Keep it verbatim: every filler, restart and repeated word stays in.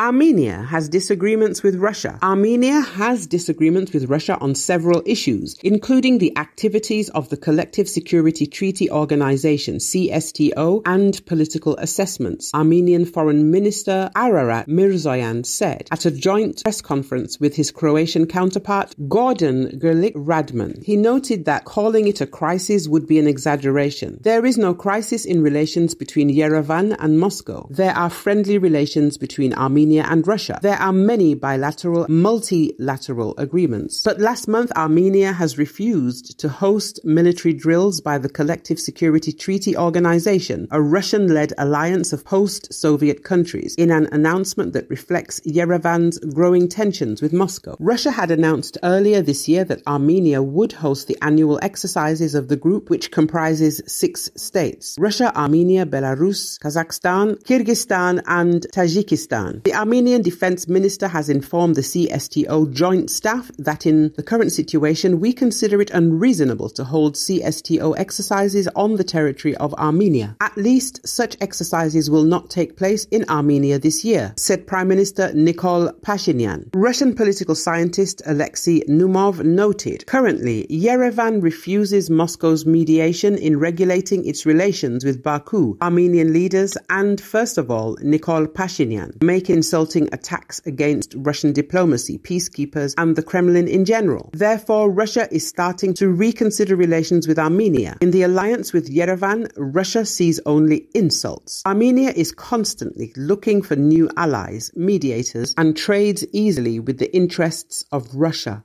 Armenia has disagreements with Russia. Armenia has disagreements with Russia on several issues, including the activities of the Collective Security Treaty Organization, C S T O, and political assessments, Armenian Foreign Minister Ararat Mirzoyan said at a joint press conference with his Croatian counterpart, Gordon Grlić Radman. He noted that calling it a crisis would be an exaggeration. There is no crisis in relations between Yerevan and Moscow. There are friendly relations between Armenia and Russia. There are many bilateral, multilateral agreements. But last month, Armenia has refused to host military drills by the Collective Security Treaty Organization, a Russian-led alliance of post-Soviet countries, in an announcement that reflects Yerevan's growing tensions with Moscow. Russia had announced earlier this year that Armenia would host the annual exercises of the group, which comprises six states: Russia, Armenia, Belarus, Kazakhstan, Kyrgyzstan, and Tajikistan. The Armenian Defense Minister has informed the C S T O Joint Staff that in the current situation, we consider it unreasonable to hold C S T O exercises on the territory of Armenia. At least such exercises will not take place in Armenia this year, said Prime Minister Nikol Pashinyan. Russian political scientist Alexei Numov noted, currently, Yerevan refuses Moscow's mediation in regulating its relations with Baku, Armenian leaders, and first of all, Nikol Pashinyan, making insulting attacks against Russian diplomacy, peacekeepers, and the Kremlin in general. Therefore, Russia is starting to reconsider relations with Armenia. In the alliance with Yerevan, Russia sees only insults. Armenia is constantly looking for new allies, mediators, and trades easily with the interests of Russia.